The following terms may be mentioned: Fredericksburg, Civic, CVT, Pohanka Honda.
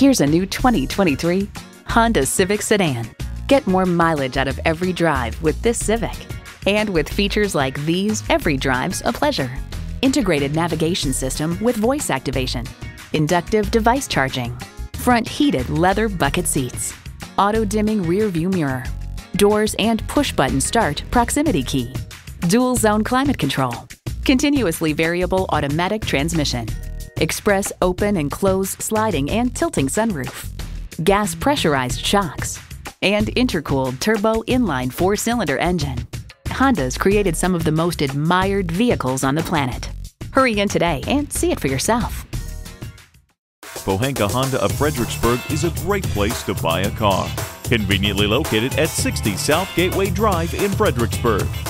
Here's a new 2023 Honda Civic Sedan. Get more mileage out of every drive with this Civic. And with features like these, every drive's a pleasure. Integrated navigation system with voice activation, inductive device charging, front heated leather bucket seats, auto dimming rear view mirror, doors and push button start proximity key, dual zone climate control, continuously variable automatic transmission, express open and close sliding and tilting sunroof, gas pressurized shocks, and intercooled turbo inline four-cylinder engine. Honda's created some of the most admired vehicles on the planet. Hurry in today and see it for yourself. Pohanka Honda of Fredericksburg is a great place to buy a car. Conveniently located at 60 South Gateway Drive in Fredericksburg.